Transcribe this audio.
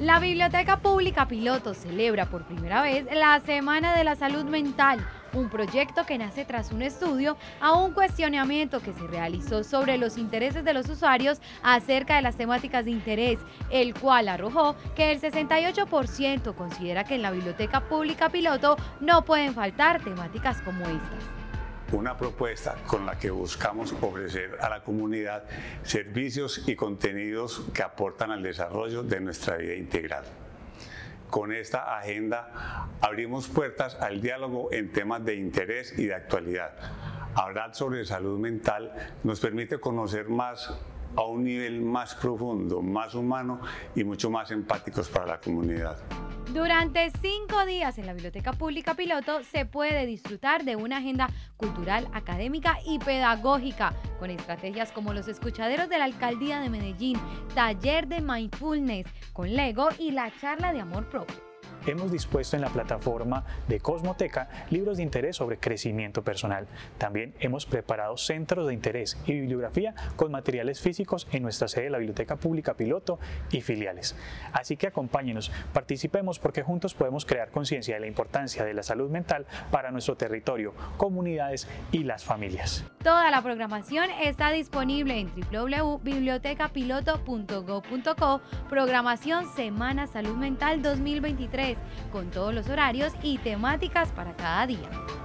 La Biblioteca Pública Piloto celebra por primera vez la Semana de la Salud Mental, un proyecto que nace tras un estudio a un cuestionamiento que se realizó sobre los intereses de los usuarios acerca de las temáticas de interés, el cual arrojó que el 68% considera que en la Biblioteca Pública Piloto no pueden faltar temáticas como estas. Una propuesta con la que buscamos ofrecer a la comunidad servicios y contenidos que aportan al desarrollo de nuestra vida integral. Con esta agenda abrimos puertas al diálogo en temas de interés y de actualidad. Hablar sobre salud mental nos permite conocer más a un nivel más profundo, más humano y mucho más empáticos para la comunidad. Durante 5 días en la Biblioteca Pública Piloto se puede disfrutar de una agenda cultural, académica y pedagógica, con estrategias como los escuchaderos de la Alcaldía de Medellín, taller de mindfulness con Lego y la charla de amor propio. Hemos dispuesto en la plataforma de Cosmoteca libros de interés sobre crecimiento personal. También hemos preparado centros de interés y bibliografía con materiales físicos en nuestra sede de la Biblioteca Pública Piloto y filiales. Así que acompáñenos, participemos porque juntos podemos crear conciencia de la importancia de la salud mental para nuestro territorio, comunidades y las familias. Toda la programación está disponible en www.bibliotecapiloto.gov.co, programación Semana Salud Mental 2023. Con todos los horarios y temáticas para cada día.